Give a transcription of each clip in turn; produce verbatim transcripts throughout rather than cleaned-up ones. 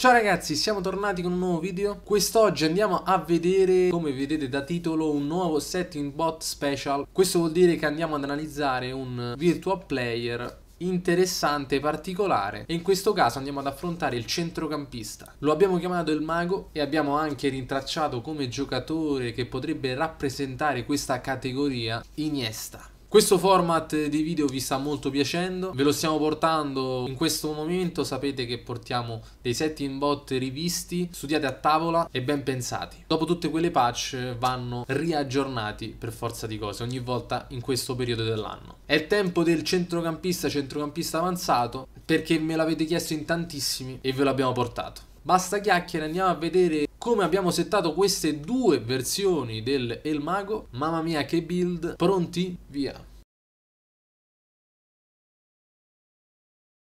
Ciao ragazzi, siamo tornati con un nuovo video. Quest'oggi andiamo a vedere, come vedete da titolo, un nuovo setting bot special. Questo vuol dire che andiamo ad analizzare un virtual player interessante e particolare, e in questo caso andiamo ad affrontare il centrocampista. Lo abbiamo chiamato il mago e abbiamo anche rintracciato come giocatore che potrebbe rappresentare questa categoria Iniesta. Questo format di video vi sta molto piacendo, ve lo stiamo portando in questo momento. Sapete che portiamo dei setting bot rivisti, studiati a tavola e ben pensati. Dopo tutte quelle patch vanno riaggiornati per forza di cose, ogni volta in questo periodo dell'anno. È il tempo del centrocampista, centrocampista avanzato, perché me l'avete chiesto in tantissimi e ve l'abbiamo portato. Basta chiacchiere, andiamo a vedere come abbiamo settato queste due versioni del El Mago. Mamma mia che build, pronti? Via!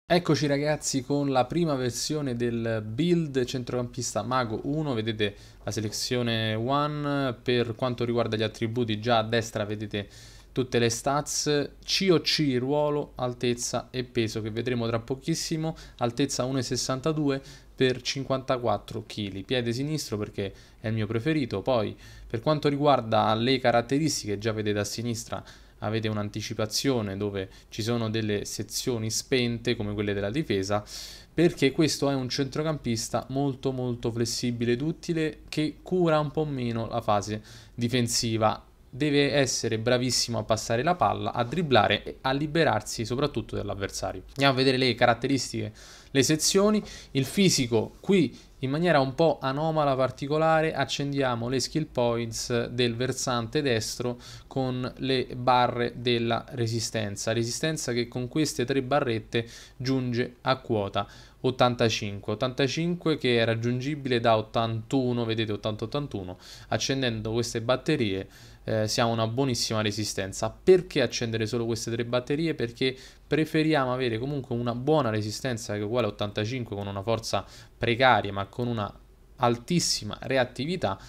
Eccoci ragazzi con la prima versione del build centrocampista Mago uno. Vedete la selezione uno. Per quanto riguarda gli attributi, già a destra vedete tutte le stats, C O C, ruolo, altezza e peso, che vedremo tra pochissimo. Altezza uno virgola sessantadue per cinquantaquattro chili, piede sinistro perché è il mio preferito. Poi per quanto riguarda le caratteristiche, già vedete a sinistra avete un'anticipazione dove ci sono delle sezioni spente come quelle della difesa, perché questo è un centrocampista molto molto flessibile ed utile, che cura un po' meno la fase difensiva. Deve essere bravissimo a passare la palla, a dribblare e a liberarsi soprattutto dall'avversario. Andiamo a vedere le caratteristiche, le sezioni. Il fisico, qui in maniera un po' anomala, particolare, accendiamo le skill points del versante destro con le barre della resistenza. Resistenza che con queste tre barrette giunge a quota ottantacinque ottantacinque, che è raggiungibile da ottantuno, vedete ottanta ottantuno. Accendendo queste batterie eh, si ha una buonissima resistenza. Perché accendere solo queste tre batterie? Perché preferiamo avere comunque una buona resistenza che è uguale a ottantacinque, con una forza precaria ma con una altissima reattività,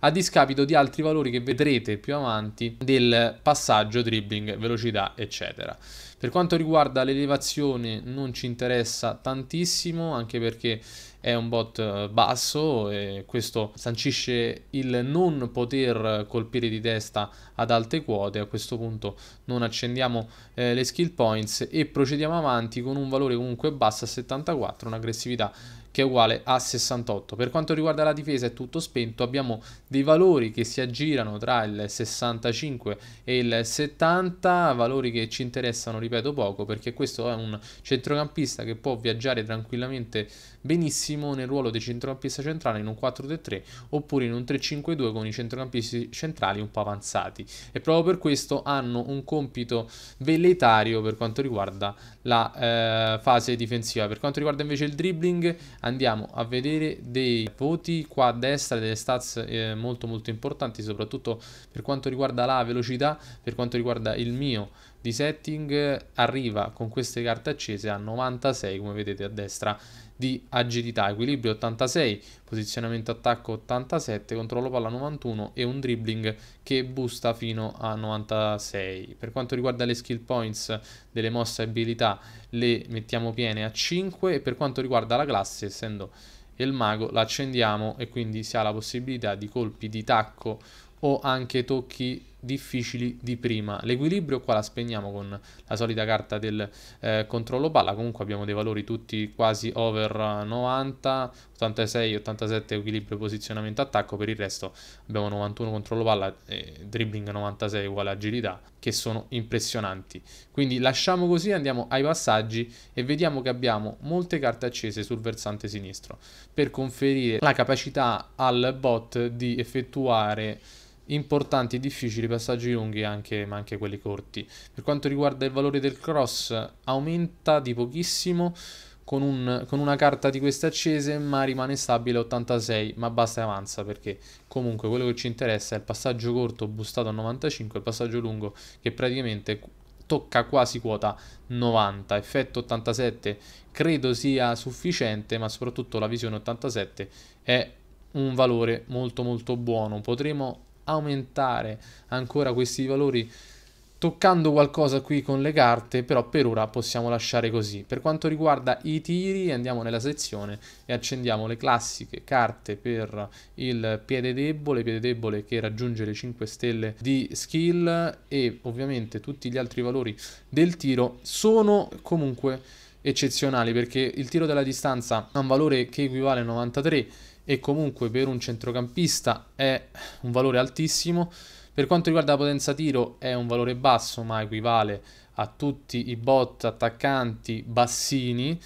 a discapito di altri valori che vedrete più avanti, del passaggio, dribbling, velocità eccetera. Per quanto riguarda l'elevazione non ci interessa tantissimo, anche perché è un bot basso e questo sancisce il non poter colpire di testa ad alte quote. A questo punto non accendiamo eh, le skill points e procediamo avanti con un valore comunque basso a settantaquattro, un'aggressività che è uguale a sessantotto. Per quanto riguarda la difesa è tutto spento, abbiamo dei valori che si aggirano tra il sessantacinque e il settanta, valori che ci interessano, ripeto, poco, perché questo è un centrocampista che può viaggiare tranquillamente benissimo nel ruolo di centrocampista centrale in un quattro tre tre oppure in un tre cinque due con i centrocampisti centrali un po' avanzati, e proprio per questo hanno un compito velleitario per quanto riguarda la eh, fase difensiva. Per quanto riguarda invece il dribbling, andiamo a vedere dei voti qua a destra, delle stats eh, molto molto importanti, soprattutto per quanto riguarda la velocità. Per quanto riguarda il mio di setting, arriva con queste carte accese a novantasei, come vedete a destra, di agilità, equilibrio ottantasei, posizionamento attacco ottantasette, controllo palla novantuno e un dribbling che boosta fino a novantasei. Per quanto riguarda le skill points delle mosse e abilità, le mettiamo piene a cinque, e per quanto riguarda la classe, essendo il mago, la accendiamo e quindi si ha la possibilità di colpi di tacco o anche tocchi difficili di prima. L'equilibrio qua la spegniamo con la solita carta del eh, controllo palla. Comunque abbiamo dei valori tutti quasi over novanta, ottantasei ottantasette equilibrio, posizionamento, attacco. Per il resto abbiamo novantuno controllo palla e dribbling novantasei uguale agilità, che sono impressionanti. Quindi lasciamo così, andiamo ai passaggi e vediamo che abbiamo molte carte accese sul versante sinistro per conferire la capacità al bot di effettuare importanti e difficili passaggi lunghi, anche, ma anche quelli corti. Per quanto riguarda il valore del cross, aumenta di pochissimo con, un, con una carta di queste accese, ma rimane stabile ottantasei, ma basta e avanza, perché comunque quello che ci interessa è il passaggio corto boostato a novantacinque, il passaggio lungo che praticamente tocca quasi quota novanta. Effetto ottantasette credo sia sufficiente, ma soprattutto la visione ottantasette è un valore molto molto buono. Potremo aumentare ancora questi valori toccando qualcosa qui con le carte, però per ora possiamo lasciare così. Per quanto riguarda i tiri, andiamo nella sezione e accendiamo le classiche carte per il piede debole, piede debole che raggiunge le cinque stelle di skill, e ovviamente tutti gli altri valori del tiro sono comunque eccezionali, perché il tiro della distanza ha un valore che equivale a novantatré e comunque per un centrocampista è un valore altissimo. Per quanto riguarda la potenza tiro è un valore basso, ma equivale a tutti i bot attaccanti bassini,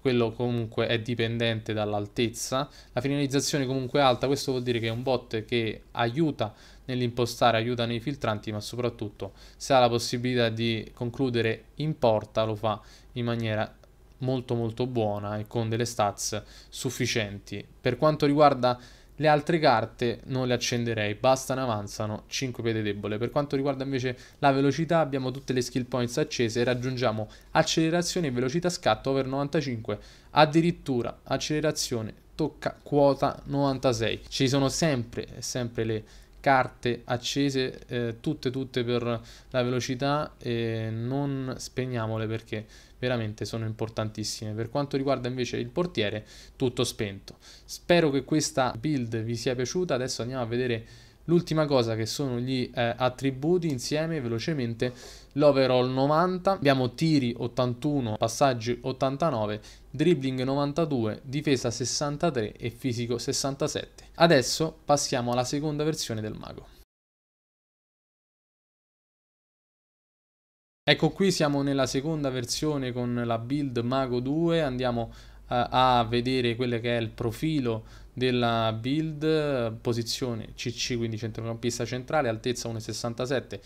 quello comunque è dipendente dall'altezza. La finalizzazione comunque è alta, questo vuol dire che è un bot che aiuta nell'impostare, aiuta nei filtranti, ma soprattutto se ha la possibilità di concludere in porta lo fa in maniera molto molto buona e con delle stats sufficienti. Per quanto riguarda le altre carte non le accenderei, bastano avanzano cinque piede debole. Per quanto riguarda invece la velocità abbiamo tutte le skill points accese e raggiungiamo accelerazione e velocità scatto over novantacinque, addirittura accelerazione tocca quota novantasei. Ci sono sempre sempre le carte accese, eh, tutte tutte per la velocità, e non spegniamole perché veramente sono importantissime. Per quanto riguarda invece il portiere, tutto spento. Spero che questa build vi sia piaciuta. Adesso andiamo a vedere l'ultima cosa, che sono gli eh, attributi insieme velocemente. L'overall novanta, abbiamo tiri ottantuno, passaggi ottantanove, dribbling novantadue, difesa sessantatré e fisico sessantasette. Adesso passiamo alla seconda versione del mago. Ecco qui siamo nella seconda versione con la build mago due. Andiamo a vedere quello che è il profilo della build. Posizione C C, quindi centrocampista centrale, altezza uno virgola sessantasette,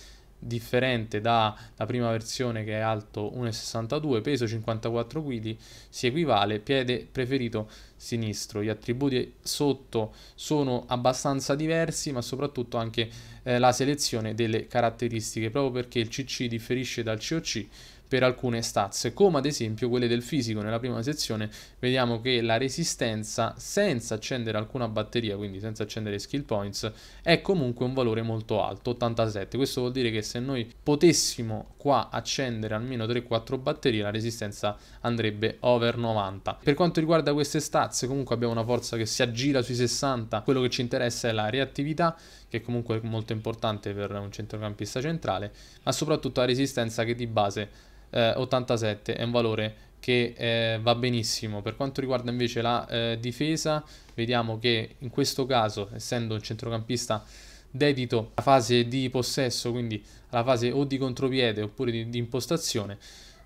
differente dalla prima versione che è alto uno virgola sessantadue, peso cinquantaquattro chili, si equivale, piede preferito sinistro. Gli attributi sotto sono abbastanza diversi, ma soprattutto anche eh, la selezione delle caratteristiche, proprio perché il C C differisce dal C O C per alcune stats, come ad esempio quelle del fisico. Nella prima sezione vediamo che la resistenza, senza accendere alcuna batteria, quindi senza accendere skill points, è comunque un valore molto alto, ottantasette. Questo vuol dire che se noi potessimo qua accendere almeno tre quattro batterie, la resistenza andrebbe over novanta. Per quanto riguarda queste stats, comunque abbiamo una forza che si aggira sui sessanta. Quello che ci interessa è la reattività, che comunque è molto importante per un centrocampista centrale, ma soprattutto la resistenza, che di base ottantasette è un valore che eh, va benissimo. Per quanto riguarda invece la eh, difesa, vediamo che in questo caso, essendo un centrocampista dedito alla fase di possesso, quindi alla fase o di contropiede oppure di, di impostazione,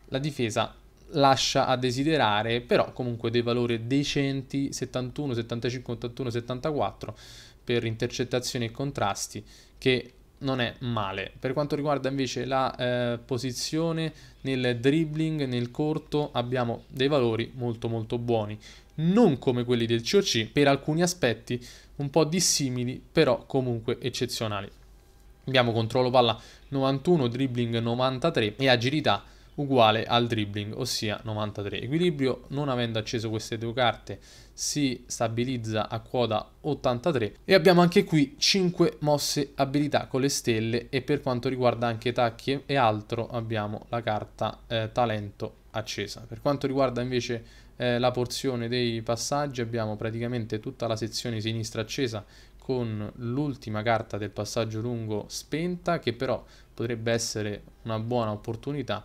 la difesa lascia a desiderare, però comunque dei valori decenti, settantuno, settantacinque, ottantuno, settantaquattro per intercettazioni e contrasti, che non è male. Per quanto riguarda invece la eh, posizione, nel dribbling, nel corto abbiamo dei valori molto molto buoni, non come quelli del C O C, per alcuni aspetti un po' dissimili, però comunque eccezionali. Abbiamo controllo palla novantuno, dribbling novantatré e agilità uguale al dribbling, ossia novantatré. Equilibrio, non avendo acceso queste due carte, si stabilizza a quota ottantatré, e abbiamo anche qui cinque mosse abilità con le stelle. E per quanto riguarda anche tacchi e altro abbiamo la carta eh, talento accesa. Per quanto riguarda invece eh, la porzione dei passaggi, abbiamo praticamente tutta la sezione sinistra accesa, con l'ultima carta del passaggio lungo spenta, che però potrebbe essere una buona opportunità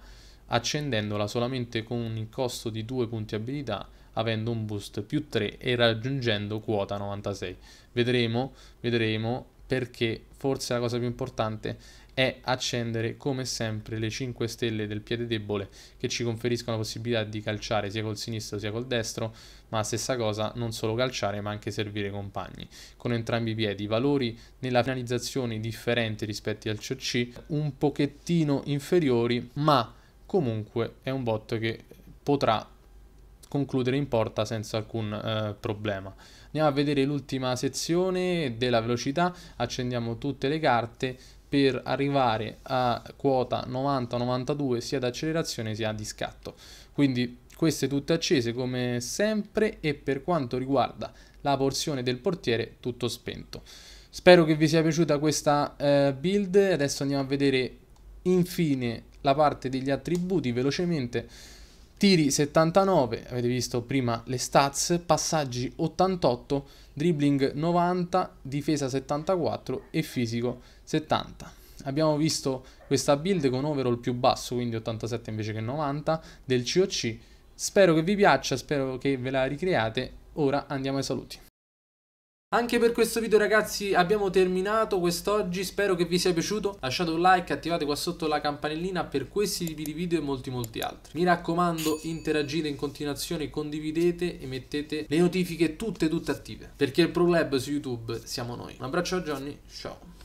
accendendola solamente con un costo di due punti abilità, avendo un boost più tre e raggiungendo quota novantasei. Vedremo, vedremo, perché forse la cosa più importante è accendere come sempre le cinque stelle del piede debole, che ci conferiscono la possibilità di calciare sia col sinistro sia col destro, ma stessa cosa, non solo calciare ma anche servire compagni con entrambi i piedi. Valori nella finalizzazione differenti rispetto al C O C, un pochettino inferiori, ma comunque è un bot che potrà concludere in porta senza alcun eh, problema. Andiamo a vedere l'ultima sezione della velocità. Accendiamo tutte le carte per arrivare a quota novanta novantadue sia ad accelerazione sia di scatto, quindi queste tutte accese come sempre. E per quanto riguarda la porzione del portiere, tutto spento. Spero che vi sia piaciuta questa eh, build. Adesso andiamo a vedere Infine la parte degli attributi, velocemente, tiri settantanove, avete visto prima le stats, passaggi ottantotto, dribbling novanta, difesa settantaquattro e fisico settanta. Abbiamo visto questa build con overall più basso, quindi ottantasette invece che novanta, del C O C. Spero che vi piaccia, spero che ve la ricreate. Ora andiamo ai saluti. Anche per questo video ragazzi abbiamo terminato quest'oggi, spero che vi sia piaciuto, lasciate un like, attivate qua sotto la campanellina per questi tipi di video e molti molti altri. Mi raccomando, interagite in continuazione, condividete e mettete le notifiche tutte tutte attive, perché il Pro Lab su YouTube siamo noi. Un abbraccio a Johnny, ciao!